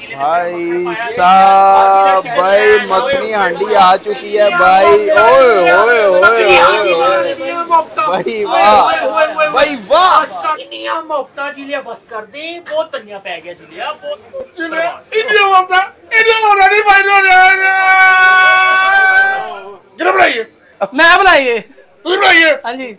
भाई साहब भाई मखनी हांडी आ चुकी है भाई। ओए होए होए भाई वाह भाई वाह। इनिया मोफ्ता जिले बस कर दी, बहुत तनिया पै गया जिले बहुत जिले। इनिया मोफ्ता इनिया ऑलरेडी भाई लो रे जरा बनाइए। मैं बनाइए तू बनाइए। हां जी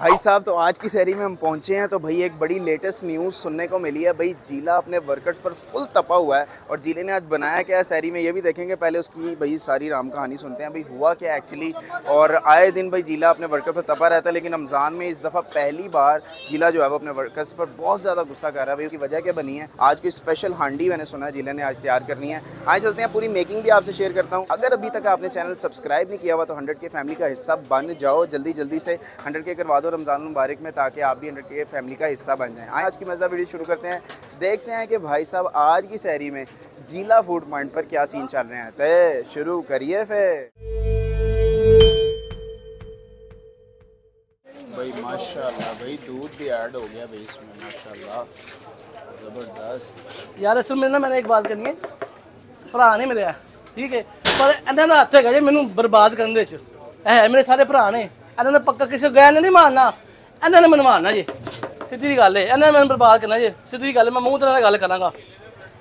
भाई साहब, तो आज की सहरी में हम पहुंचे हैं तो भाई एक बड़ी लेटेस्ट न्यूज़ सुनने को मिली है। भाई जीला अपने वर्कर्स पर फुल तपा हुआ है और जीले ने आज बनाया क्या है सहरी में ये भी देखेंगे। पहले उसकी भाई सारी राम कहानी सुनते हैं भाई हुआ क्या एक्चुअली। और आए दिन भाई जीला अपने वर्कर्स पर तपा रहता है, लेकिन रमज़ान में इस दफ़ा पहली बार जीला जो है वो अपने वर्कर्स पर बहुत ज़्यादा गुस्सा कर रहा है। भाई उसकी वजह क्या बनी है? आज की स्पेशल हांडी मैंने सुना है जीला ने आज तैयार करनी है। आए चलते हैं, पूरी मेकिंग भी आपसे शेयर करता हूँ। अगर अभी तक आपने चैनल सब्सक्राइब नहीं किया हुआ तो 100K फैमिली का हिस्सा बन जाओ, जल्दी जल्दी से 100K करवा दो रमजान मुबारक में, ताकि आप भी 100K फैमिली का हिस्सा बन जाएं। आज की मजेदार वीडियो शुरू करते हैं, देखते हैं कि भाई साहब आज की सहरी में जीला फूड पॉइंट पर क्या सीन चल रहे हैं। ते शुरू करिए फिर। भाई माशाल्लाह भाई दूध भी ऐड हो गया भाई इसमें, माशाल्लाह जबरदस्त यार। असल में ना मैंने एक बात करनी है, भरा नहीं मिले ठीक है, पर इन्हां दा हत्थ हैगा जी मैनू बर्बाद करन दे विच। ऐ मेरे सारे भरा ने इन्होंने पक्का किसी गैन ने नहीं मारना, इन्होंने मैंने मारना जी, सीधी गल है। इन्होंने मैंने बर्बाद करना जी, सीधी गल। मैं मूँह तरह गल करांगा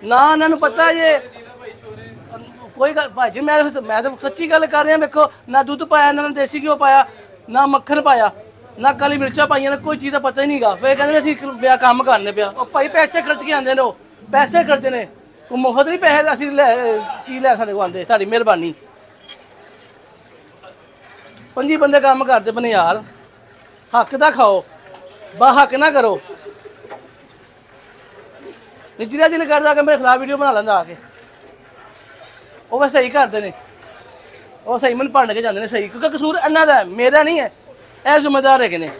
ना, इन्होंने पता है जी कोई गल। भाई जी मैं तो सच्ची गल कर रहा। देखो ना दुद्ध पाया, इन्होंने देसी घ्यो पाया, ना मक्खन पाया, ना काली मिर्चा पाइया, ना कोई चीज़ का पता ही नहीं गा। फिर कहते असं कम करने पे भाई पैसे खर्च के आते हैं, वो पैसे खर्चते हैं, वो मुफ्त नहीं पैसे असं लै चीज़ लै साढ़े को आते। सारी मेहरबानी 25 बंदे काम करते बने यार, हक दा खाओ बा हक ना करो। निजरा जी ने करता कि मेरे खिलाफ वीडियो बना लेंदा आके, वो बस सही करते हैं, वो सही मन भंड के जाते हैं सही, क्योंकि कसूर इन्हों का मेरा नहीं है, यह जिम्मेदार है कि नहीं।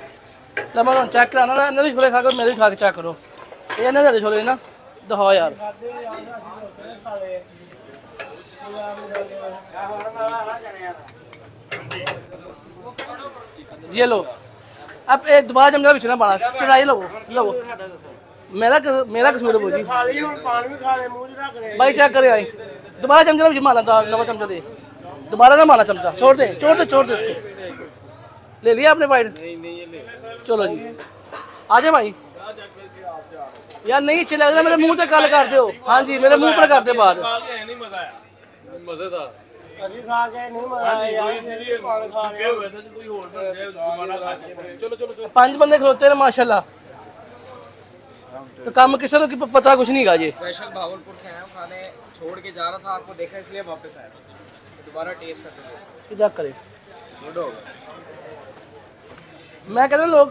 मैं हम चेक कराना इन्होंने छोले खा के, मेरे भी खा के चेक करो ये इन्होंने दे छोले ना दिखाओ यार। ये लो अब एक दोबारा चमचा बिछना पाना, चढ़ाई लो लो। मेरा कसूर है बोझी भाई, चेक करे आई दोबारा चमचा बिछ मारा, नवा चमचा दे दोबारा ना मारा चमचा, छोड़ दे उसको। ले लिया आपने फाइट? चलो जी आ जाए भाई यार, नहीं अच्छे लग रहा मेरे मुँह पर गल करते हो। हाँ जी मेरे मुँह पर करते बात अजी खा के नहीं मजा यार। चलो चलो 5 बंदे खलोते हैं माशाल्लाह, तो काम किसी को पता कुछ नहीं गा जी। स्पेशल भावलपुर से आया हूं खाने, छोड़ के जा रहा था आपको देखा इसलिए वापस आया, दोबारा टेस्ट करते हैं। क्या करें मैं कहता लोग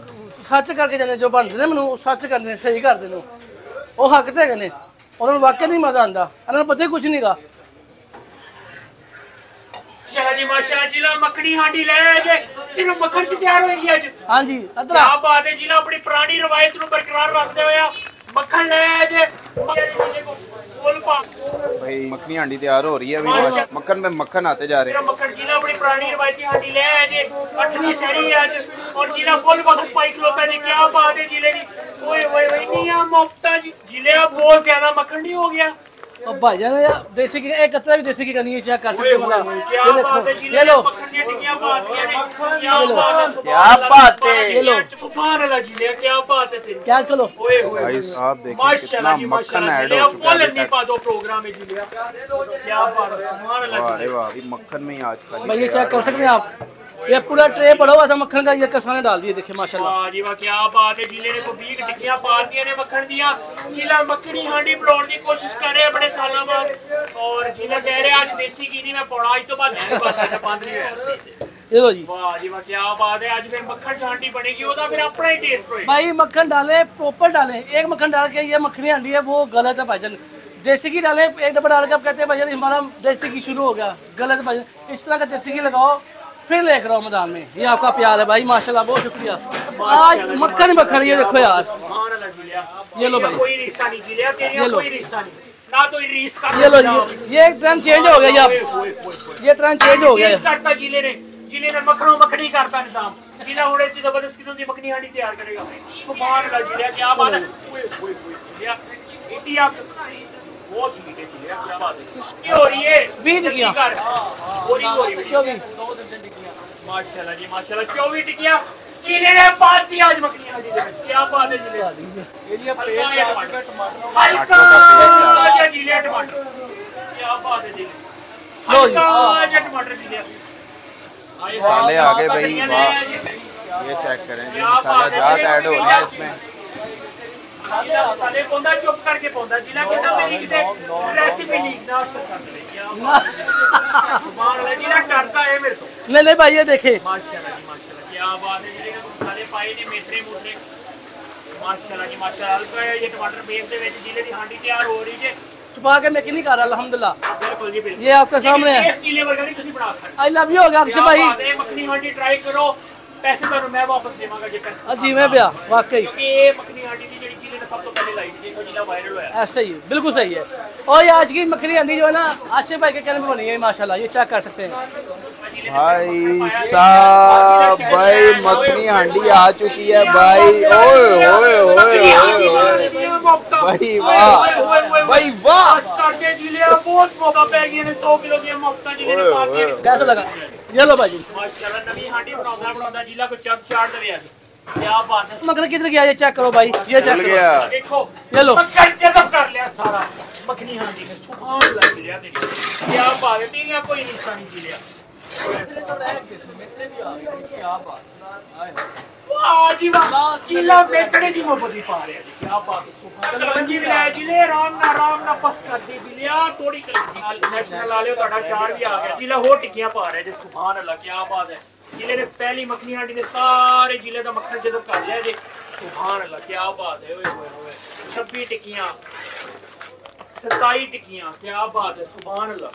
सच करके जाने, जो बनते हैं मैं सच करते हैं सही करते हैं, वो हक तो है उन्होंने वाकई नहीं मजा आता, इन्होंने पता ही कुछ नहीं गा। शहरी माशा जिला मक्खनी हांडी ले आए, सिर्फ मक्खन च तैयार होएगी आज। हां जी अदरा क्या बात है, जिला अपनी पुरानी रवायत नु बरकरार रखदे होया मक्खन ले आए जे। भाई मक्खनी हांडी तैयार हो रही है भाई, मक्खन में मक्खन आते जा रहे हैं। मक्खन जिला अपनी पुरानी रवायती हांडी ले आए जे, 8वीं शहरी आज और जिला फुल वक्त पाई खलोता जी। क्या बात है जिले दी, ओए ओए ओए निया मुफ्ता जी जिले बहुत ज्यादा मक्खन हो गया। अब भाई जान यार देसी की एक कतरा भी देसी की करनी है, चेक कर सकते हो ना। ये लो क्या बात है, ये लो सुभान अल्लाह जी क्या बात है तेरी, क्या चलो ओए ओए भाई साहब देखिए कितना मक्खन ऐड हो चुका है। नहीं पा दो प्रोग्राम में जी क्या बात है सुभान अल्लाह। अरे वाह मक्खन में ही आज खाली भाई, ये चेक कर सकते हैं आप, ये पूरा ट्रे बड़ा हुआ था मक्खन का, ये कसाने डाल दिए देखिए माशाल्लाह। वाह जी वाह क्या बात है, जिले ने को 20 टिक्कियां पार्टियां ने मक्खन दिया। जिला मक्खनी हांडी बनाने की कोशिश कर रहे अपने साला बाद, और जिला कह रहे आज देसी घी नहीं मैं पौड़ा, आज तो बाद नहीं पता बंद नहीं है। ये लो जी वाह जी वाह क्या बात है, आज फिर मक्खन हांडी बनेगी, ओदा फिर अपना ही टेस्ट होए। भाई मक्खन डाले प्रॉपर डाले, एक मक्खन डाल के ये मक्खनी हांडी है वो गलत है भाईजान। देसी घी डाले एक डब्बा डाल के आप कहते हैं भाईजान हमारा देसी घी शुरू हो गया, गलत भाईजान। इस तरह का देसी घी लगाओ फिर लेकर आओ मैदान में। ये आपका प्यार है भाई माशाल्लाह, बहुत शुक्रिया। आज मक्खन मक्खन ये देखो यार, ये लो भाई ये लो जी, ये ट्रेंड चेंज हो गया जी, आप ये ट्रेंड चेंज हो गया करता जिले ने मक्खनो मक्खनी करता निजाम। जिला होड़े च जबरदस्त किस्म दी मक्खनी हांडी तैयार करेगा सुभान अल्लाह। जिले क्या बात है, वो माशाल्लाह जी माशाल्लाह 24 टिकिया चीले ने पास थी आज मखनियां जी क्या बात है चीले एरिया पर टमाटर चीले टमाटर क्या बात है जी लो जी आज टमाटर चीले मसाले आ गए भाई वाह ये चेक करें जी मसाला जात ऐड हो रहा है इसमें मसाले पौंदा चुप करके पौंदा जिला के नाम की रेसिपी नहीं ना सकता क्या बात है जिला करता है मेरे को ले ले भाई ये देखे माशाल्लाह क्या बात है जिले मसाले पाए ने मेथरे मुठे माशाल्लाह जी माशाल्लाह हल्का है ये टमाटर बेस के ਵਿੱਚ जिले की हांडी तैयार हो रही है छुपा के मैं कि नहीं कर रहा अल्हम्दुलिल्लाह बिल्कुल जी बिल्कुल ये आपके सामने है जिले वगैरह नहीं तुम बना सकते आई लव यू होगा अक्षय भाई मखनी हांडी ट्राई करो पैसे तो मैं वापस देवांगा जी पैसे हां जी मैं भैया वाकई क्योंकि ये मखनी हांडी दी जिले ने सब तो पहले लाई थी जो जिला वायरल हुआ है ऐसा ही बिल्कुल सही है और ये आज की मखनी हांडी जो है ना आशिफ भाई के कहने पे बनी है माशाल्लाह ये चेक कर सकते हैं भाई साहब भाई मखनी हांडी आ चुकी है भाई ओए ओए ओए ओए भाई वाह भाई वाह कैसा लगा ये लो भाई माशाल्लाह नवी हांडी बनादा बनादा जिला को चक चाट दे यार क्या बात है मखनी किधर गया ये चेक करो भाई ये चेक करो देखो ये लो चेकअप कर लिया सारा मखनी हांडी सुभान अल्लाह लिया तेरी क्या बात है तेरी कोई इंसान नहीं लिया जिले ने पहली मखनी हांडी ने सारे जिले का मक्खन जदब कर लिया जी सुभान अल्लाह क्या बात है 26 टिक्कियां 27 टिक्कियां क्या बात है सुभान अल्लाह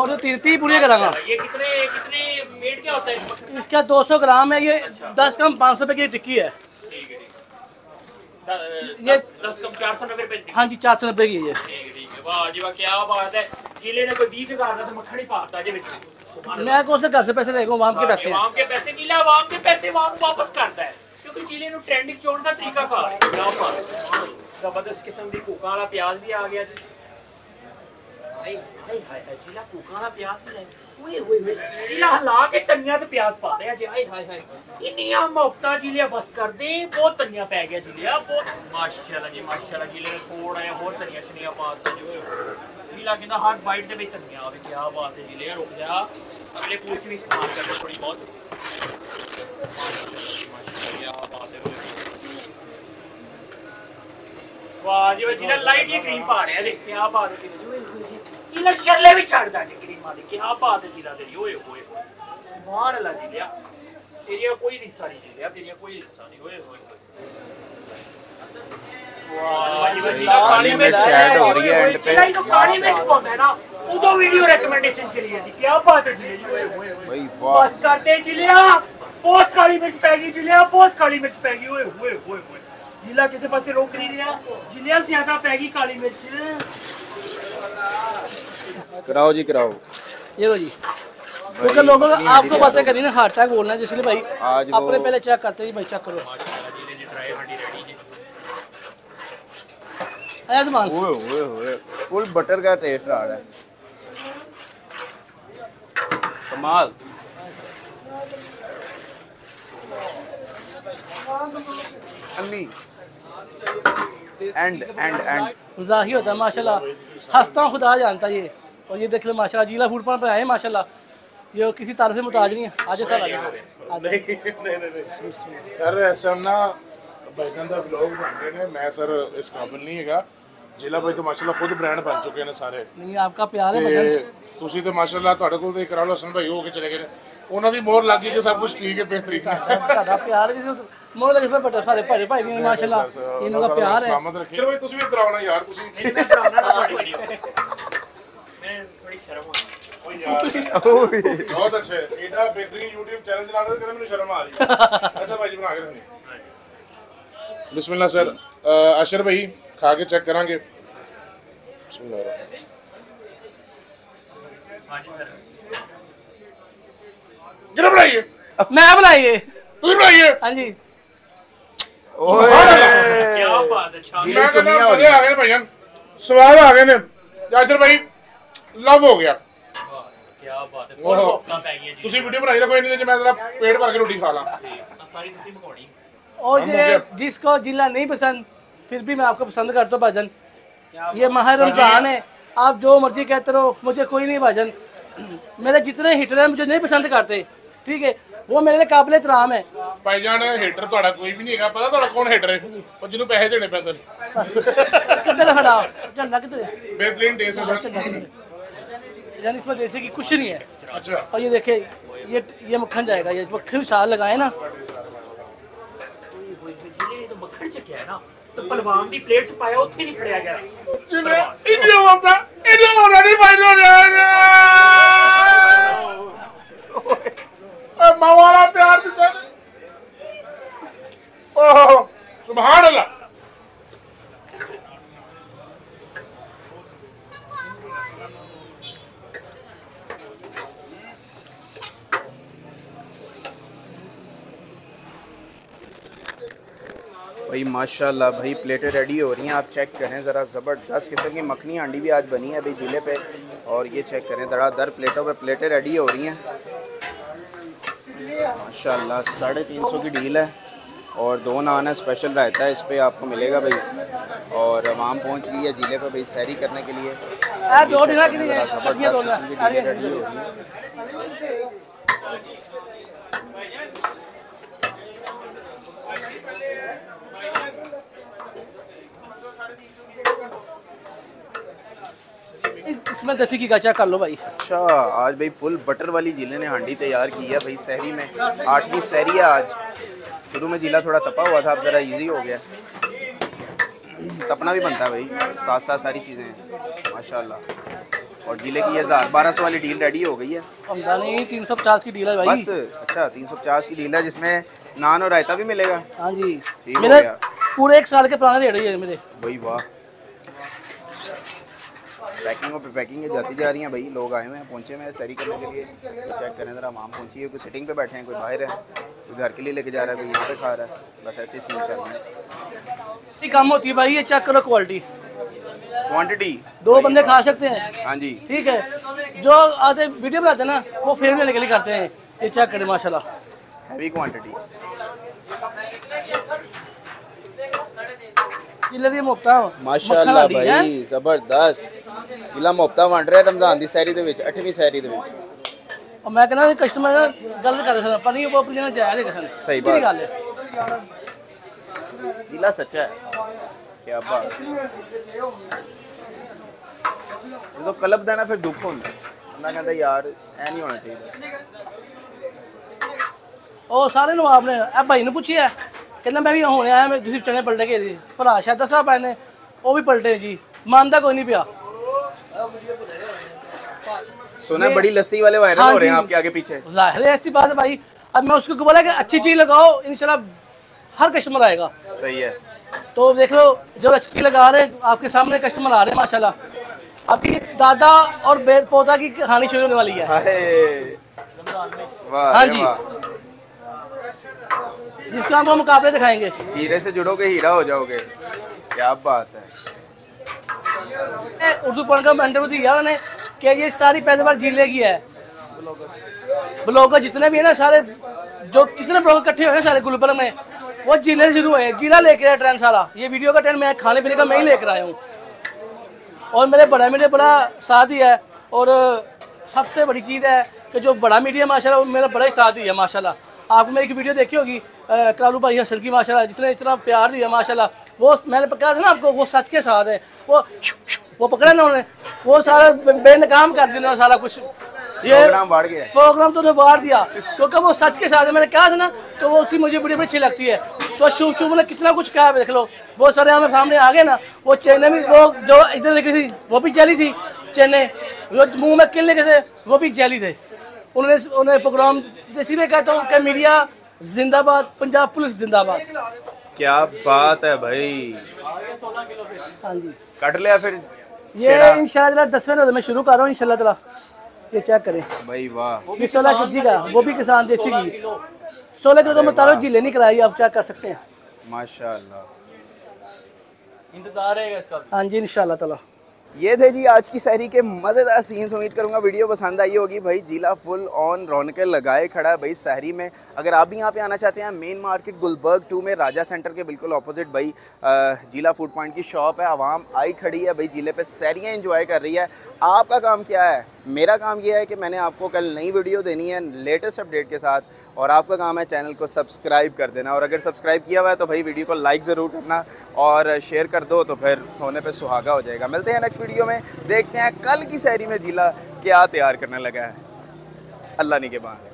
और तो तीर्ती पूरी करेगा ये कितने वेट क्या होता है इसका 200 ग्राम है ये 10 कम 500 रुपए की टिक्की है ठीक है ये 10 कम 400 रुपए पे हां जी 400 रुपए की है ये ठीक है वाह जी वाह क्या बात है जिले ने कोई 20000 का तो मक्खन ही पाता है जी बेचारा मैं कौन से घर से पैसे लेगा वाम के पैसे जिला वाम के पैसे वाम वापस करता है क्योंकि जिले ने ट्रेंडिंग चोड़ का तरीका खा रहा है जबरदस्त किस्म की कोका वाला प्याज भी आ गया जी हाय हाय हाय जिला कोकाला प्याज ले ओए ओए जिला हला के तनिया ते प्याज पा दे जी हाय हाय हाय इनिया मोहब्बता जिले बस कर दे बहुत तनिया पै गया जिले बहुत माशाल्लाह जिले ने कोड़ आया और तनिया छनिया पा दे जी जिला के हर बाइट दे विच तनिया आवे क्या बात है जिले रुक जा अगले पूछ भी इस्तेमाल करना थोड़ी बहुत माशाल्लाह क्या बात है वाह जी जिला लाइट ये क्रीम पा रहे हैं देख क्या बात है जिला शर्ले भी छड़दा जी क्रीमा दी क्या बात है जिला तेरी ओए होए सुभान अल्लाह जिला तेरी कोई रिश्ता नहीं जिला तेरी कोई रिश्ता नहीं ओए होए वाह पानी में चैट हो रही है एंड पे नहीं तो पानी में पहुंच है ना उदो वीडियो रिकमेंडेशन चली है जी क्या बात है जिला ओए होए भाई वाह बस करते जिला बहुत काली मिर्च पै गई जिला बहुत काली मिर्च पै गई ओए होए होए जिला किसी पास रोक नहीं रहा जिला ज्यादा पै गई काली मिर्च कराओ जी कराओ ये लो जी क्योंकि लोगों का आपको बातें करी ना हार्ट अटैक बोलना है जिसलिए भाई अपने पहले चेक करते जी भाई चेक करो ओए ओए ओए फुल बटर का टेस्ट आ रहा है कमाल अन्नी एंड जाहिर होता है माशाल्लाह हंसता खुदा जानता ये और ये देख लो माशाल्लाह जीला फूड पार्क पर आए हैं माशाल्लाह ये किसी तारीफ से मुताज नहीं है आज सर आ गए सर ऐसा ना बैगन का ब्लॉग बन रहे हैं मैं सर इस काबिल नहीं हैगा जीला भाई तो माशाल्लाह खुद ब्रांड बन चुके हैं सारे नहीं आपका प्यार है बैगन ਤੁਸੀਂ ਤੇ ਮਾਸ਼ਾਅੱਲਾ ਤੁਹਾਡੇ ਕੋਲ ਤੇ ਕਰਾਲੋ ਹਸਨ ਭਾਈ ਹੋ ਕੇ ਚਲੇ ਗਏ ਨੇ ਉਹਨਾਂ ਦੀ ਮੋਹਰ ਲੱਗੀ ਕਿ ਸਭ ਕੁਝ ਠੀਕ ਹੈ ਬਿਹਤਰੀਨ ਹੈ ਤੁਹਾਡਾ ਪਿਆਰ ਜੀ ਮੋਹਰ ਲੱਗੀ ਫਿਰ ਬਟਾ ਸਾਰੇ ਭਾਈ ਭਾਈ ਵੀ ਮਾਸ਼ਾਅੱਲਾ ਇਹਨਾਂ ਦਾ ਪਿਆਰ ਹੈ ਚਲੋ ਭਾਈ ਤੁਸੀਂ ਵੀ ਕਰਾਉਣਾ ਯਾਰ ਤੁਸੀਂ ਇਹਨਾਂ ਕਰਾਉਣਾ ਨਾ ਤੁਹਾਡੀ ਵੀਡੀਓ ਮੈਂ ਥੋੜੀ ਸ਼ਰਮ ਆ ਓਏ ਯਾਰ ਬਹੁਤ ਅੱਛਾ ਇਹਦਾ ਬਿਹਤਰੀਨ YouTube ਚੈਨਲ ਚਲਾਉਂਦੇ ਤੇ ਮੈਨੂੰ ਸ਼ਰਮ ਆ ਰਹੀ ਹੈ ਅੱਛਾ ਭਾਈ ਜੀ ਬਣਾ ਕੇ ਰੱਖਣੀ ਬਿਸਮਿਲ੍ਲਾ ਸਰ ਅਸ਼ਰ ਭਾਈ ਖਾ ਕੇ ਚੈੱਕ ਕਰਾਂਗੇ ਬਿਸਮਿਲ੍ਲਾ जरा बनाइए मैं बनाइए तुम बनाइए हां जी ओए क्या बात है छान मैं तो मजे आ गए भाईजान स्वाद आ गए ना यासर भाई, लव हो गया। क्या बात है, बहुत भूख लगी है जी। ਤੁਸੀਂ ਵੀਡੀਓ ਬਣਾਈ ਰੱਖੋ ਇਹਨੇ ਜੇ ਮੈਂ ਜ਼ਰਾ ਪੇਟ ਭਰ ਕੇ ਰੋਟੀ ਖਾ ਲਾਂ। ਸਾਰੀ ਤੁਸੀਂ ਮਖੌੜੀ। और ये जिसको जीला नहीं पसंद फिर भी मैं आपको पसंद करता हूँ भाजन। ये माह रमजान है, आप जो मर्जी कहते रहो मुझे कोई नहीं भाजन। मेरे जितने हीटर हैं मुझे नहीं पसंद करते, ठीक है, वो मेरे लिए काबिल एहतराम है। भाईजान हीटर तुम्हारा कोई भी नहीं है, पता तुम्हारा कौन हीटर है और जिन्होंने पैसे देने पैदा बस कितने खड़ा झंडा कितने बेहतरीन टेस्ट है यानी इसमें देसी की कुछ नहीं है। अच्छा, और ये देखे ये मक्खन जाएगा, ये मक्खन साल लगाए ना मक्खन चक्या है ना तो पलवान दी प्लेट च पाया उथे नहीं पड़या गया। चले इडियो बाबा इडियो ऑलरेडी फाइनल हो रहा है। ए मावाला प्यार से चल। ओहो सुभान अल्लाह। भाई माशाल्लाह भाई प्लेटें रेडी हो रही हैं, आप चेक करें ज़रा। ज़बरदस्त किस्म की मखनी हांडी भी आज बनी है भाई जीले पे, और ये चेक करें धड़ाधड़ प्लेटों पे प्लेटें रेडी हो रही हैं माशाल्लाह। 350 की डील है और 2 नान है स्पेशल रायता है इस पर आपको मिलेगा भाई। और आवाम पहुँच गई है जीले पे भाई सैरी करने के लिए। ज़बरदस्त किस्म की डीलें रेडी हो रही हैं। इसमें दसी की गाचा कर लो भाई। अच्छा, आज भाई फुल बटर वाली जीले ने हांडी तैयार की है भाई सहरी में। 8वीं सहरी है आज। शुरू में जीला थोड़ा तपा हुआ था, अब ज़रा इजी हो गया। तपना भी बनता है भाई, साथ साथ सारी चीज़ें हैं माशाल्लाह। और जीले की 1200 वाली डील रेडी हो गई है। हमदानी 350 की डील है भाई बस। अच्छा 350 की डील है जिसमें नान और रायता भी मिलेगा। हाँ जी, मेरे पूरे 1 साल के पुराने रेट है मेरे भाई। वाह, पैकिंगों पे पैकिंग जाती जा रही हैं भाई। लोग आए हुए हैं, पहुँचे हुए हैं सैरी करने के लिए। तो चेक करें ज़रा, माम पहुँची है, कोई सिटिंग पे बैठे हैं, कोई बाहर है, कोई घर के लिए लेके जा रहा है, कोई यहाँ पे खा रहा है। बस ऐसे ही सीन चल रहे हैं। कम होती है भाई, ये चेक करो क्वालिटी क्वान्टिटी। 2 बंदे खा सकते हैं। हाँ जी ठीक है, जो आते वीडियो बनाते ना वो फेम लेने के लिए करते हैं। ये चेक करें माशाल्लाह, हैवी क्वान्टिटी। माशाल्लाह भाई जबरदस्त जिला मुफ्ता वंड रहा रमजान की सहरी के 8वीं सहरी के। और मैं कहना कस्टमर गल कर रहे पर नहीं, वो अपने जाया नहीं कर। सही बात है, जिला सच्चा है। क्या बात, जो कलब देना फिर दुख होता है, कहता यार ऐ नहीं होना चाहिए। और सारे नवाब ने भाई ने पूछिया कहना मैं भी होने आया, मैं दूसरी चने पलटे के भला शादा साहब आए ने वो भी पलटे जी, मानता कोई नहीं पिया। सुना बड़ी लस्सी वाले वायरल हो रहे हैं आपके आगे पीछे। जाहिर है ऐसी बात है भाई, अब मैं उसको बोला कि अच्छी चीज लगाओ इंशाल्लाह हर कस्टमर आएगा। सही है, तो देख लो जब अच्छी चीज लगा रहे आपके सामने कस्टमर आ रहे हैं माशाल्लाह। अभी दादा और पोता की कहानी शुरू होने वाली है। हाँ जी, जिसका हम मुकाबले दिखाएंगे। हीरे से जुड़ोगे हीरा हो जाओगे। क्या बात है, उर्दू पढ़कर में इंटरव्यू दिया उन्होंने कि ये सारी पैदावार जिले की है। ब्लॉगर जितने भी है ना सारे, जो जितने ब्लॉगर इकट्ठे हुए हैं सारे गुलबर्ग में, वो जिले से शुरू हुए हैं। जिला लेकर आया ट्रेंड सारा, ये वीडियो का ट्रेंड मैं खाने पीने का मैं ही लेकर आया हूँ। और मेरे बड़ा साथ ही है। और सबसे बड़ी चीज़ है कि जो बड़ा मीडिया माशाल्लाह मेरा बड़ा ही साथ ही है माशाल्लाह। आपको मेरी एक वीडियो देखी होगी करालू भाई हसन की माशाल्लाह, जिसने इतना प्यार दिया माशाल्लाह। वो मैंने पकड़ा था ना आपको, वो सच के साथ है। वो पकड़ा ना उन्होंने, वो सारा बेनकाम कर दिया सारा कुछ। ये प्रोग्राम तो उन्हें बाहर दिया क्योंकि वो सच के साथ है। मैंने कहा था ना तो वो उसकी मुझे बड़ी अच्छी लगती है। तो शुभ शुभ मतलब कितना कुछ कहा है, देख लो वो सारे हमारे सामने आ गए ना। वो चेन्नई में वो जो इधर लिखी थी वो भी जैली थी, चेन्नई वो मुँह में किल लिखे थे वो भी जैली थे। उन्हें प्रोग्राम इसीलिए कहता हूँ कि मीडिया जिंदाबाद, पंजाब पुलिस जिंदाबाद। क्या बात है भाई, हाँ जी कट लिया फिर ये इंशाल्लाह 10वें रोज़ में शुरू कर रहा हूँ इंशाल्लाह ताला। ये चेक करें भाई, वाह ये 16 के जी का, वो भी किसान देसी की 16 किलो का मतलब जिले नहीं कराई, आप चेक कर सकते हैं माशाल्लाह। इंतजार रहेगा इसका। हाँ जी इंशाल्लाह ताला। ये थे जी आज की सहरी के मज़ेदार सीन्स। उम्मीद करूंगा वीडियो पसंद आई होगी। भाई जीला फुल ऑन रौनकें लगाए खड़ा है भाई सहरी में। अगर आप भी यहाँ पे आना चाहते हैं, मेन मार्केट गुलबर्ग 2 में राजा सेंटर के बिल्कुल ऑपोजिट भाई जीला फूड पॉइंट की शॉप है। आवाम आई खड़ी है भाई जीले पे, सहरियाँ इंजॉय कर रही है। आपका काम क्या है? मेरा काम यह है कि मैंने आपको कल नई वीडियो देनी है लेटेस्ट अपडेट के साथ, और आपका काम है चैनल को सब्सक्राइब कर देना। और अगर सब्सक्राइब किया हुआ है तो भाई वीडियो को लाइक ज़रूर करना और शेयर कर दो, तो फिर सोने पे सुहागा हो जाएगा। मिलते हैं नेक्स्ट वीडियो में, देखते हैं कल की सहरी में जीला क्या तैयार करने लगा है। अल्लाह ने के बाद।